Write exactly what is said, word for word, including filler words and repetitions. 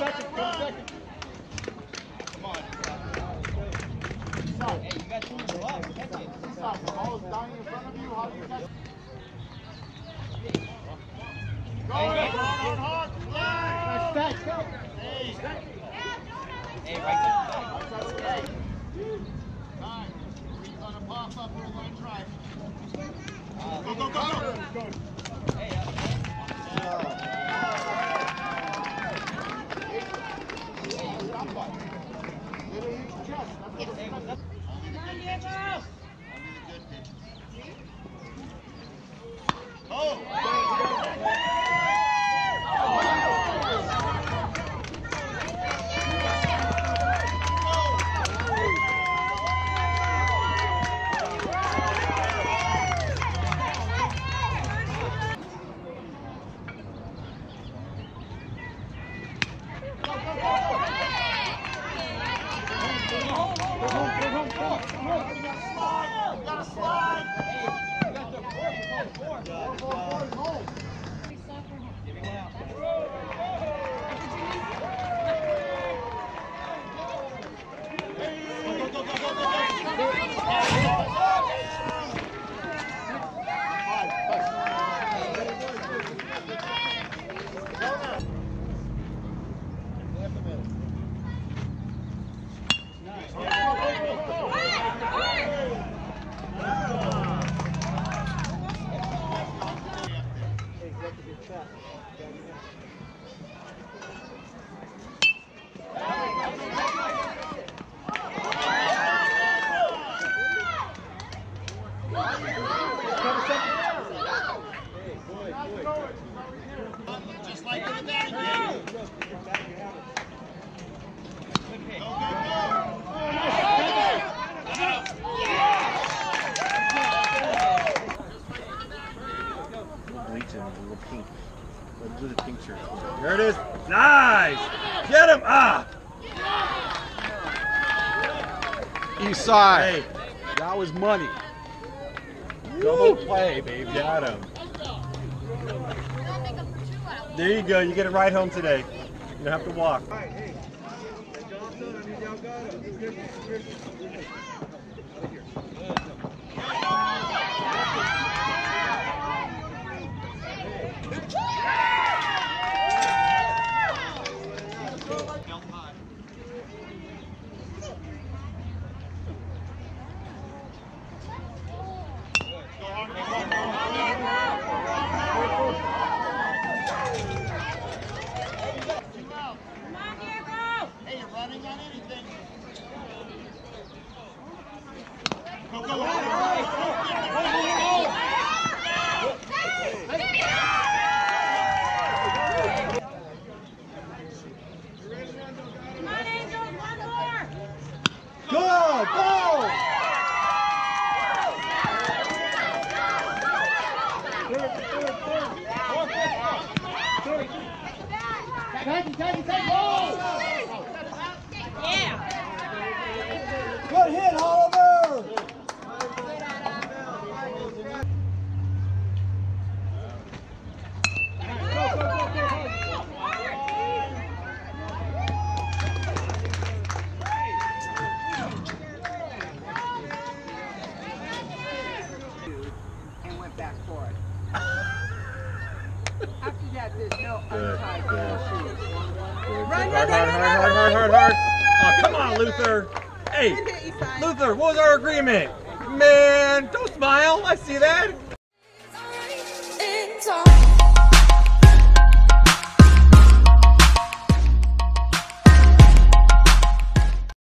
seconds, one second. Come on. Hey, you guys want to go up, catch it. The ball is dying in front of you, how do you catch it? Go, hey, go, go, hard, hard, play! Nice, go. Hey, hey, right there. Hey, time. He's on a pop up or a line drive. Uh, go, go, go, go, go, go. Hey, there it is. Nice. Get him. Ah. East side. Hey, that was money. Woo. Double play, baby. Got him. There you go. You get a ride home today. You don't have to walk. All right, hey. Johnson, I need y'all got him. Griffin, Griffin. Luther, hey, Luther, what was our agreement? Man, don't smile, I see that.